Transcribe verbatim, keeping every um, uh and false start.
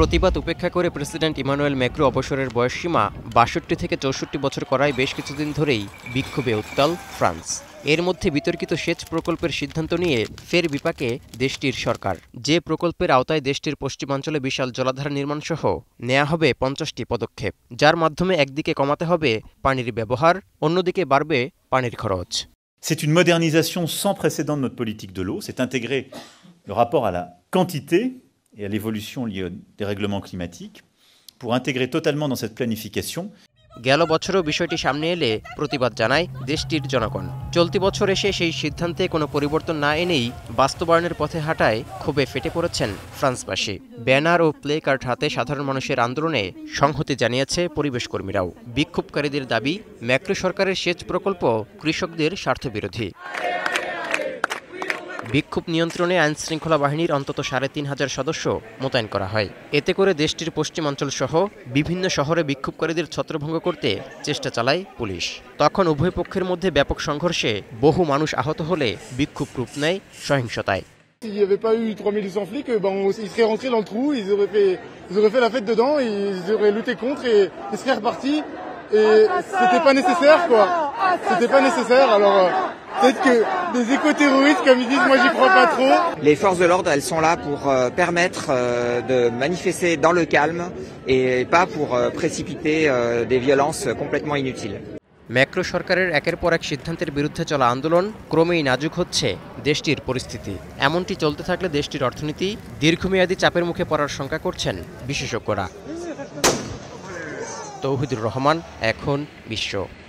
প্রতিবাদ উপেক্ষা করে প্রেসিডেন্ট ইমানুয়েল ম্যাক্রো অবসরের বয়সসীমা বাষট্টি থেকে চৌষট্টি বছর করায় বেশ কিছুদিন ধরেই বিক্ষোভে উত্তাল ফ্রান্স। এর মধ্যে বিতর্কিত সেচ প্রকল্পের সিদ্ধান্ত নিয়ে ফের বিপাকে দেশটির সরকার। যে প্রকল্পের আওতায় দেশটির পশ্চিমাঞ্চলে বিশাল জলাধার নির্মাণসহ নেওয়া হবে পঞ্চাশটি পদক্ষেপ, যার মাধ্যমে একদিকে কমাতে হবে পানির ব্যবহার, অন্যদিকে বাড়বে পানির খরচ। C'est une modernisation sans précédent de notre politique de l'eau. C'est intégrer le rapport à la quantité et à l'évolution liée aux dérèglements climatiques pour intégrer totalement dans cette planification. গেল বছরও বিষয়টি সামনে এলে প্রতিবাদ জানায় দেশটির জনগণ। চলতি বছর এসে সেই সিদ্ধান্তে কোনো পরিবর্তন না এনেই বাস্তবায়নের পথে হাঁটায় ক্ষোভে ফেটে পড়েছেন ফ্রান্সবাসী। ব্যানার ও প্লে কার্ড হাতে সাধারণ মানুষের আন্দোলনে সংহতি জানিয়েছে পরিবেশকর্মীরাও। বিক্ষোভকারীদের দাবি, ম্যাক্রো সরকারের সেচ প্রকল্প কৃষকদের স্বার্থবিরোধী। বিক্ষোভ নিয়ন্ত্রণে আইন শৃঙ্খলা বাহিনীর অন্তত সাড়ে তিন হাজার সদস্য মোতায়েন করা হয়। এতে করে দেশটির পশ্চিমাঞ্চল সহ বিভিন্ন শহরে বিক্ষোভকারীদের ছত্রভঙ্গ করতে চেষ্টা চালায় পুলিশ। তখন উভয় পক্ষের মধ্যে ব্যাপক সংঘর্ষে বহু মানুষ আহত হলে বিক্ষোভ রূপ নেয় সহিংসতায়। S'il n'y avait pas eu trois mille cent flics, ben on, ils seraient rentrés dans le trou, ils auraient fait, ils auraient fait la fête dedans, ils auraient lutté contre et ils seraient repartis. Et c'était pas nécessaire, quoi. C'était pas nécessaire, alors. Euh... Peut-être que des éco-terroristes, comme ils disent, moi j'y crois pas trop. Les forces de l'ordre, elles sont là pour euh, permettre euh, de manifester dans le calme et pas pour euh, précipiter euh, des violences complètement inutiles. Macron সরকারের একের পর এক সিদ্ধান্তের বিরুদ্ধে চলা আন্দোলন ক্রমেই নাজুক হচ্ছে দেশটির পরিস্থিতি। এমনটি চলতে থাকলে দেশটির অর্থনীতি দীর্ঘমেয়াদী চাপের মুখে পড়ার শঙ্কা করছেন বিশেষজ্ঞরা। তৌহিদুর রহমান, এখন বিশ্ব।